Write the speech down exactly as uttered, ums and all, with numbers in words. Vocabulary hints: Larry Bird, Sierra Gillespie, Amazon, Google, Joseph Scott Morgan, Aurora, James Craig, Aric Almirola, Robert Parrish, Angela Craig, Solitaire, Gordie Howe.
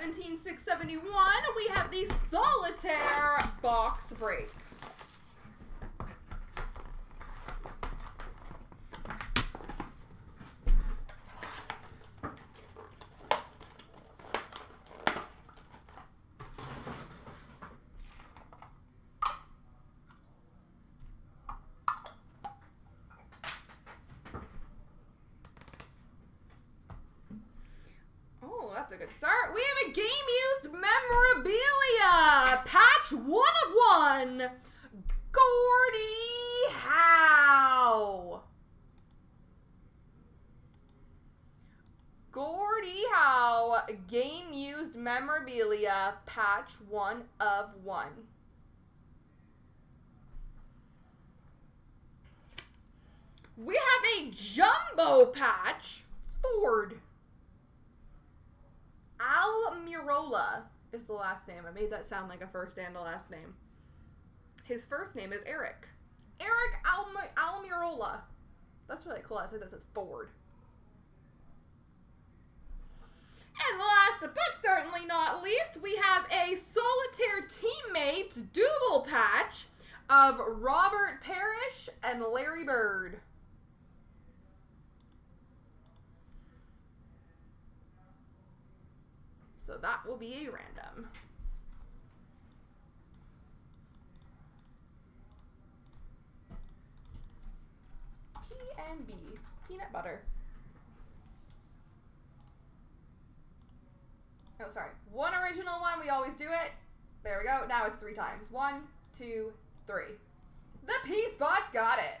seventeen six seventy-one, we have the Solitaire box break. A good start. We have a game used memorabilia patch, one of one, Gordie Howe. Gordie Howe game used memorabilia patch, one of one. We have a jumbo patch, Ford. Almirola is the last name. I made that sound like a first and a last name. His first name is Aric. Aric Almi- Almirola. That's really cool. I said that says Ford. And last but certainly not least, we have a Solitaire Teammates double patch of Robert Parrish and Larry Bird. So that will be a random. P and B, peanut butter. Oh, sorry. One original one, we always do it. There we go, now it's three times. One, two, three. The P-Spot's got it.